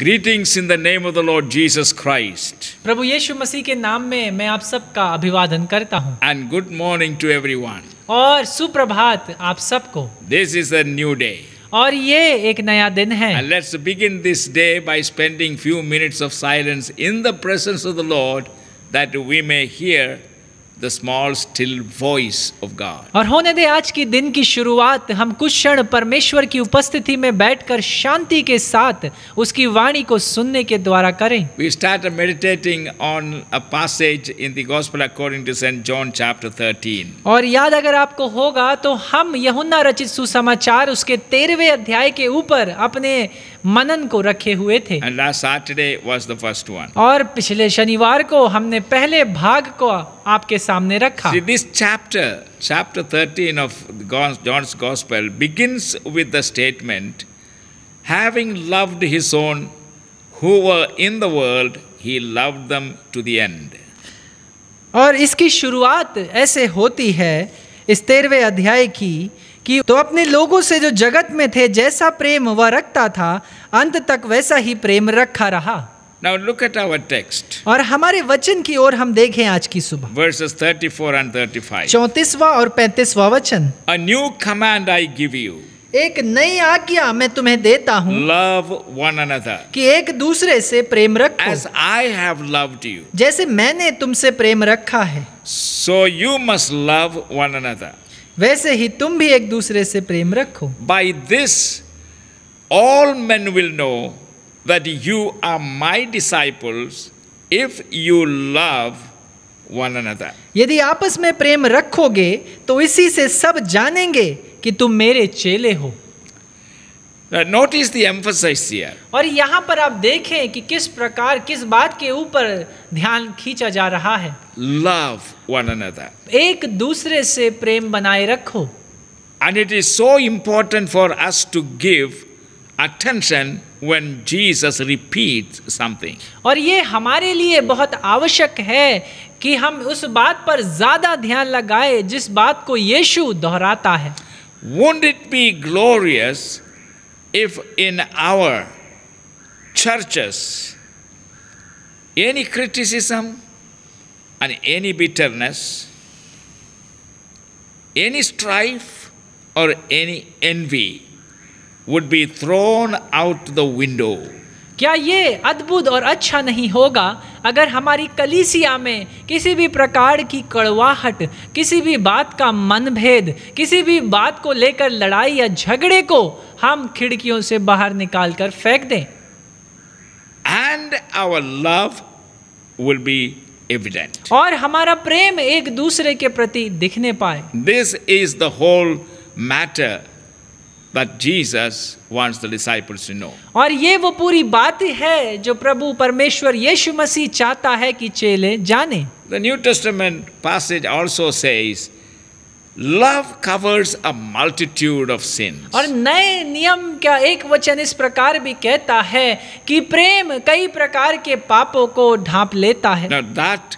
Greetings in the name of the Lord Jesus Christ. प्रभु यीशु मसीह के नाम में मैं आप सबका अभिवादन करता हूँ. And good morning to everyone. और सुप्रभात आप सबको. This is a new day. और ये एक नया दिन है. And let's begin this day by spending few minutes of silence in the presence of the Lord, that we may hear the small still voice of God. और होने दे आज के दिन की शुरुआत हम कुछ क्षण परमेश्वर की उपस्थिति में बैठकर शांति के साथ उसकी वाणी को सुनने के द्वारा करें. We start meditating on a passage in the Gospel according to St. John chapter 13. और याद अगर आपको होगा तो हम यूहन्ना रचित सुसमाचार उसके 13वें अध्याय के ऊपर अपने मनन को रखे हुए थे. And last Saturday was the first one. और पिछले शनिवार को हमने पहले भाग को आपके सामने रखा. See, this chapter 13 of John's Gospel begins with the statement, having loved his own who were in the world, he loved them to the end. और इसकी शुरुआत ऐसे होती है इस 13वें अध्याय की कि तो अपने लोगों से जो जगत में थे जैसा प्रेम वह रखता था, अंत तक वैसा ही प्रेम रखा रहा. Now look at our text. और हमारे वचन की ओर हम देखें आज की सुबह. Verses 34 and 35. 34वां और 35वां वचन. A new command I give you. एक नई आज्ञा मैं तुम्हें देता हूँ. Love one another. कि एक दूसरे से प्रेम रखो. As I have loved you. जैसे मैंने तुमसे प्रेम रखा है. So you must love one another. वैसे ही तुम भी एक दूसरे से प्रेम रखो. By this all men will know that you are my disciples if you love one another. यदि आपस में प्रेम रखोगे तो इसी से सब जानेंगे कि तुम मेरे चेले हो. Notice the emphasis here. और यहाँ पर आप देखें कि किस प्रकार किस बात के ऊपर ध्यान खींचा जा रहा है. Love one another. एक दूसरे से प्रेम बनाए रखो. And it is so important for us to give attention when Jesus repeats something. और ये हमारे लिए बहुत आवश्यक है कि हम उस बात पर ज़्यादा ध्यान लगाएं जिस बात को यीशु दोहराता है. Wouldn't it be glorious if in our churches any criticism and any bitterness, any strife or any envy would be thrown out the window. क्या ये अद्भुत और अच्छा नहीं होगा अगर हमारी कलीसिया में किसी भी प्रकार की कड़वाहट, किसी भी बात का मनभेद, किसी भी बात को लेकर लड़ाई या झगड़े को हम खिड़कियों से बाहर निकाल कर फेंक दें. And our love will be evident. और हमारा प्रेम एक दूसरे के प्रति दिखने पाए. This is the whole matter that Jesus wants the disciples to know. और ये वो पूरी बात है जो प्रभु परमेश्वर यीशु मसीह चाहता है कि चेले जाने. The New Testament passage also says, love covers a multitude of sins. और नए नियम का एक वचन इस प्रकार भी कहता है कि प्रेम कई प्रकार के पापों को ढांप लेता है. Now that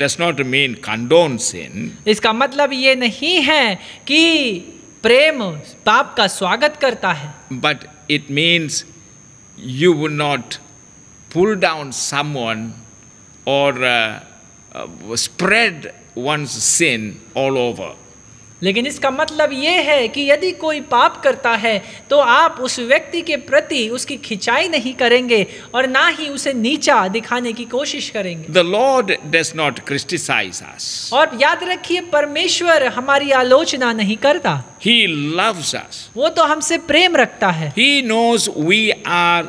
does not mean condone sin. इसका मतलब ये नहीं है कि प्रेम पाप का स्वागत करता है. But it means you would not pull down someone or spread one's sin all over. लेकिन इसका मतलब ये है कि यदि कोई पाप करता है तो आप उस व्यक्ति के प्रति उसकी खिंचाई नहीं करेंगे और ना ही उसे नीचा दिखाने की कोशिश करेंगे. The Lord does not criticize us. और याद रखिए परमेश्वर हमारी आलोचना नहीं करता. He loves us. वो तो हमसे प्रेम रखता है. He knows we are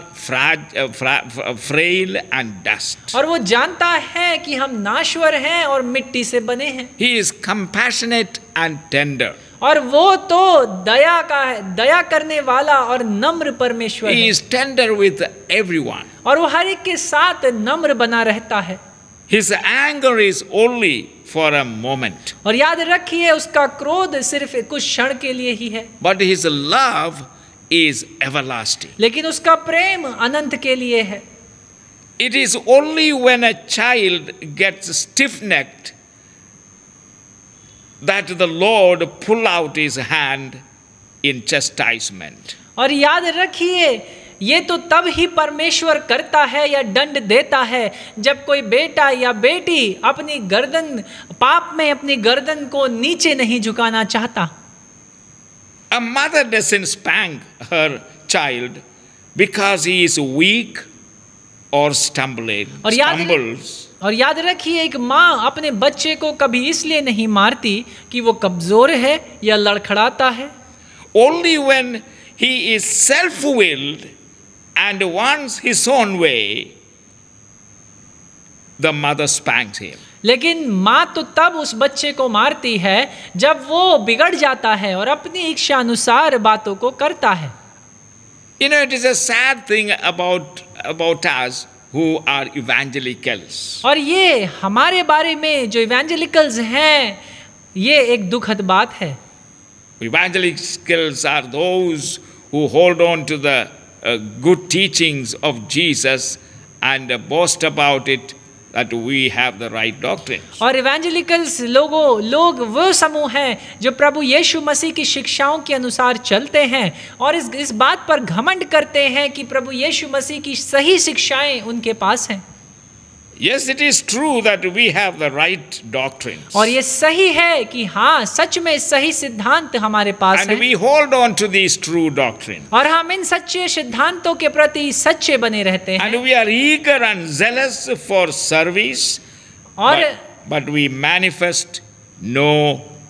frail and dust. और वो जानता है कि हम नाश्वर हैं और मिट्टी से बने हैं. He is compassionate and tender. और वो तो दया का है, दया करने वाला और नम्र परमेश्वर. He is tender with everyone. और वो हर एक के साथ नम्र बना रहता है. His anger is only for a moment. और याद रखिए उसका क्रोध सिर्फ कुछ क्षण के लिए ही है. But his love is everlasting. लेकिन उसका प्रेम अनंत के लिए है. It is only when a child gets stiff-necked that the Lord pull out his hand in chastisement. और याद रखिए ये तो तब ही परमेश्वर करता है या दंड देता है जब कोई बेटा या बेटी अपनी गर्दन पाप में अपनी गर्दन को नीचे नहीं झुकाना चाहता। A mother doesn't spank her child because he is weak or stumbles. और याद रखिए, एक माँ अपने बच्चे को कभी इसलिए नहीं मारती कि वो कमजोर है या लड़खड़ाता है। Only when he is self-willed and wants his own way, the mother spanks him. लेकिन माँ तो तब उस बच्चे को मारती है जब वो बिगड़ जाता है और अपनी इच्छा अनुसार बातों को करता है। You know, it is a sad thing about us who are evangelicals. और ये हमारे बारे में जो evangelicals हैं, ये एक दुखद बात है। Evangelicals are those who hold on to the good teachings of Jesus and boast about it that we have the right doctrine. और evangelicals लोग वो समूह हैं जो प्रभु यीशु मसीह की शिक्षाओं के अनुसार चलते हैं और इस बात पर घमंड करते हैं कि प्रभु यीशु मसीह की सही शिक्षाएं उनके पास हैं। Yes, it is true that we have the right doctrines. और ये सही है कि हाँ, सच में सही सिद्धांत हमारे पास हैं। And we hold on to these true doctrines. और हम इन सच्चे सिद्धांतों के प्रति सच्चे बने रहते हैं। And we are eager and zealous for service. और but we manifest no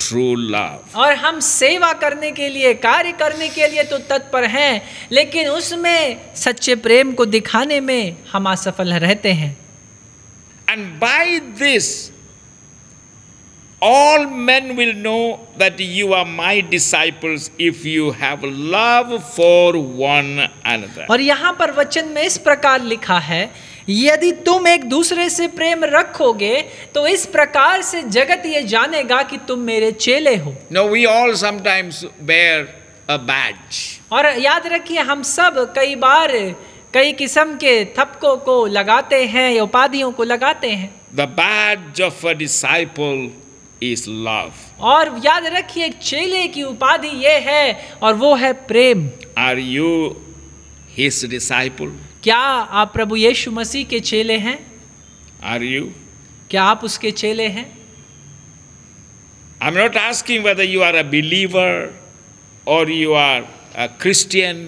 true love. और हम सेवा करने के लिए, कार्य करने के लिए तो तत्पर हैं, लेकिन उसमें सच्चे प्रेम को दिखाने में हम असफल रहते हैं। And by this, all men will know that you are my disciples if you have love for one another. और यहाँ पर वचन में इस प्रकार लिखा है, यदि तुम एक दूसरे से प्रेम रखोगे तो इस प्रकार से जगत ये जानेगा कि तुम मेरे चेले हो। No, we all sometimes wear a badge. और याद रखिए, हम सब कई बार कई किस्म के थपकों को लगाते हैं या उपाधियों को लगाते हैं। The badge of a disciple is love. और याद रखिए, एक चेले की उपाधि ये है और वो है प्रेम। Are you his disciple? क्या आप प्रभु यीशु मसीह के चेले हैं? Are you? क्या आप उसके चेले हैं? I'm not asking whether you are a believer or you are a Christian.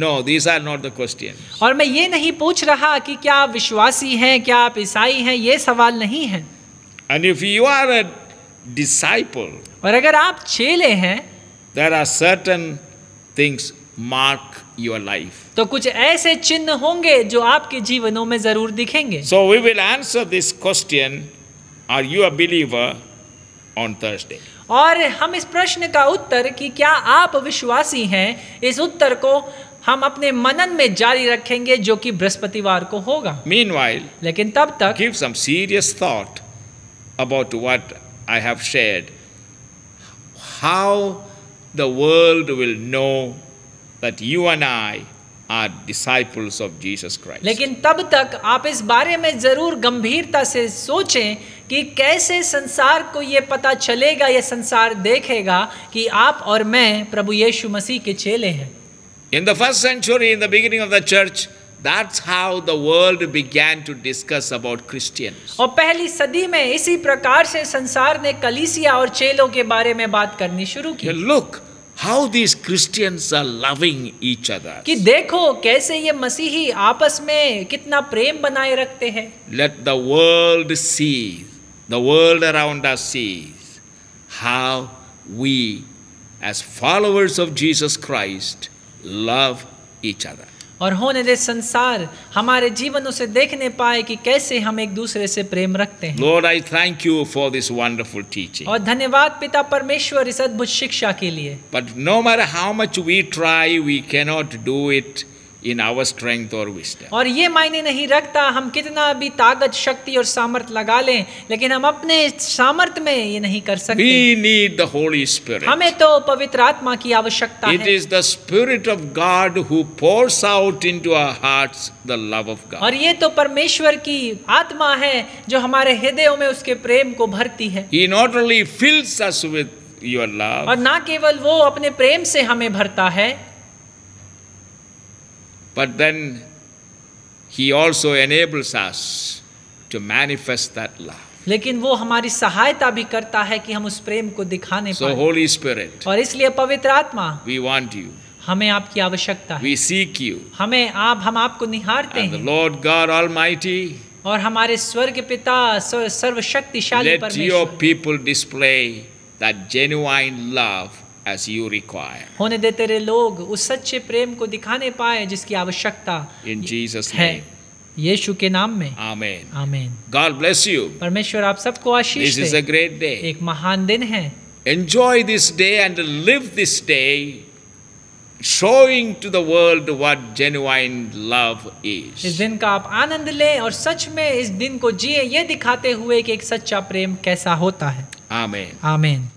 No, these are not the question. और मैं ये नहीं पूछ रहा कि क्या आप विश्वासी हैं, क्या आप ईसाई हैं, ये सवाल नहीं है। And if you are a disciple, और अगर आप चेले हैं, there are certain things mark your life. तो कुछ ऐसे चिन्ह होंगे जो आपके जीवनों में जरूर दिखेंगे। So we will answer this question, are you a believer, on Thursday. और हम इस प्रश्न का उत्तर कि क्या आप विश्वासी हैं, इस उत्तर को हम अपने मनन में जारी रखेंगे जो कि बृहस्पतिवार को होगा। Meanwhile, लेकिन तब तक give some serious thought about what I have shared. How the world will know that you and I are disciples of Jesus Christ. लेकिन तब तक आप इस बारे में जरूर गंभीरता से सोचें कि कैसे संसार को ये पता चलेगा, ये संसार देखेगा कि आप और मैं प्रभु यीशु मसीह के चेले हैं। In the first century, in the beginning of the church, that's how the world began to discuss about Christians. और पहली सदी में इसी प्रकार से संसार ने कलीसिया और चेलों के बारे में बात करनी शुरू की। Look how these Christians are loving each other. कि देखो कैसे ये मसीही आपस में कितना प्रेम बनाए रखते हैं। Let the world see, the world around us sees how we, as followers of Jesus Christ, love each other. और होने दे संसार हमारे जीवनों से देखने पाए कि कैसे हम एक दूसरे से प्रेम रखते हैं। Lord, I thank you for this wonderful teaching. और धन्यवाद पिता परमेश्वर इस अद्भुत शिक्षा के लिए। But no matter how much we try, we cannot do it in our strength or wisdom. और ये मायने नहीं रखता हम कितना भी ताकत, शक्ति और सामर्थ लगा लें, लेकिन हम अपने सामर्थ में ये नहीं कर सकते। We need the Holy Spirit. हमें तो पवित्र आत्मा की आवश्यकता है। It is the Spirit of God who pours out into our hearts the love of God. और ये तो परमेश्वर की आत्मा है जो हमारे हृदयों में उसके प्रेम को भरती है। He not only fills us with your love. और ना केवल वो अपने प्रेम से हमें भरता है, But then He also enables us to manifest that love. लेकिन वो हमारी सहायता भी करता है कि हम उस प्रेम को दिखाने पाएं। So Holy Spirit, और इसलिए पवित्र आत्मा, we want you. हमें आपकी आवश्यकता है। We seek you. हमें हम आपको निहारते हैं। And the Lord God Almighty, और हमारे स्वर्ग पिता सर्वशक्तिशाली परमेश्वर, let your people display that genuine love as you require. होने दे तेरे लोग उस सच्चे प्रेम को दिखाने पाए जिसकी आवश्यकता In Jesus' name. यीशु के नाम में। आमीन। आमीन। God bless you. परमेश्वर आप सबको आशीष दे। This is a great day. एक महान दिन है। Enjoy this day and live this day, showing to the world what genuine love is. इस दिन का आप आनंद लें और सच में इस दिन को जिए, ये दिखाते हुए कि एक सच्चा प्रेम कैसा होता है। आमीन। आमीन।